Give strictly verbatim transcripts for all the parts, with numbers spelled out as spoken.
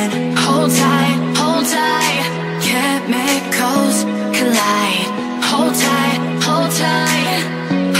in. Hold tight, hold tight, chemicals collide. Hold tight, hold tight,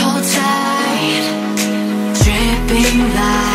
hold tight, dripping light.